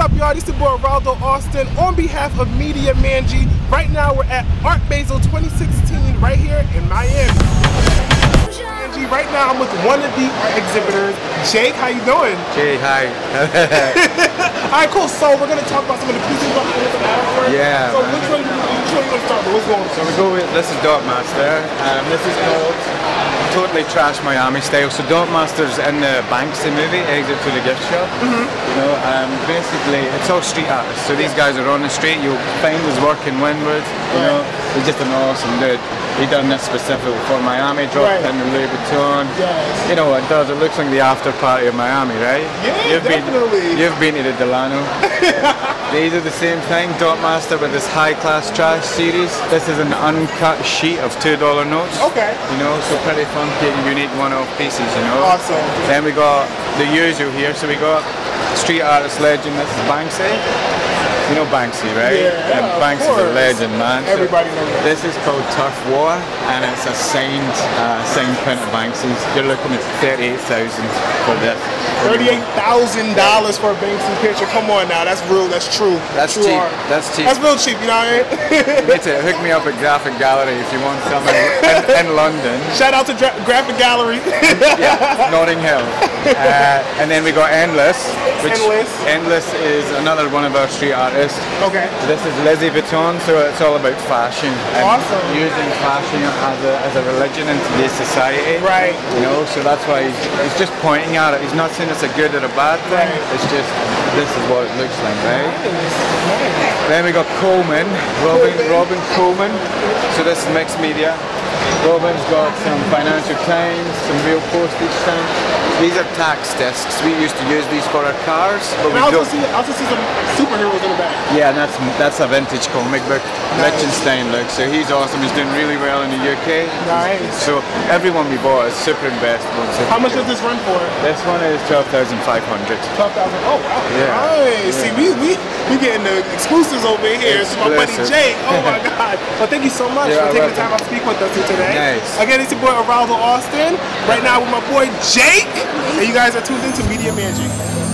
up, y'all? This is your boy Oraldo Austin on behalf of Media Mangy. Right now we're at Art Basel 2016 right here in Miami. Mangy, right now I'm with one of the art exhibitors, Jay. How you doing? Jay, hi. All right, cool. So we're gonna talk about some of the pieces up here in the hour. Yeah. So which one you gonna start with? What's going on? So we go with, this is Dogmaster. This is called Totally Trash Miami Style. So Dogmaster's in the Banksy movie, Exit to the Gift Shop. You know, basically it's all street artists. So these guys are on the street. You'll find his work in Wynwood. You know, he's just an awesome dude. He done this specifically for Miami, dropped in the Louis Vuitton. You know what it does? It looks like the after party of Miami, right? Yeah, you've been to the Delano. These are the same thing, Dogmaster with this high class trash series. This is an uncut sheet of $2 notes. Okay. You know, so pretty funky and unique one-off pieces, you know. Awesome. Then we got the usual here, so we got street artist legend, this is Banksy. You know Banksy, right? Yeah. And Banksy's a legend, man. Everybody knows that. This is called Tough War, and it's a signed print of Banksy's. You're looking at $38,000 for this. $38,000 for a Banksy picture. Come on now, that's real, that's true. That's true cheap. Art. That's cheap. That's real cheap, you know what I mean? That's it. Hook me up at Graffik Gallery if you want something in London. Shout out to Graffik Gallery. Yeah, Notting Hill. And then we got Endless. Endless is another one of our street artists. Okay. This is Lizzie Vuitton, so it's all about fashion. And awesome. Using fashion as a religion in today's society. Right. You know, so that's why he's just pointing at it. He's not saying it's a good or a bad thing, it's just this is what it looks like, right? Then we got Coleman, Robin Coleman. So this is mixed media. Robin's got some Financial Times, some real postage stamps. These are tax discs. We used to use these for our cars, but we don't. I also see some superheroes in the back. Yeah, and that's a vintage comic book, Wittgenstein look. So he's awesome. He's doing really well in the UK. Nice. So everyone we bought is super investable. How much does this run for? This one is $12,500. $12,000. Oh wow. Yeah. Nice. Yeah. See, we getting the exclusives over here. It's my buddy Jay. Oh my God. Well, thank you so much for taking the time to speak with us today. Nice. Again, it's your boy Oraldo Austin. Right now with my boy Jake. And you guys are tuned into Media Mangy.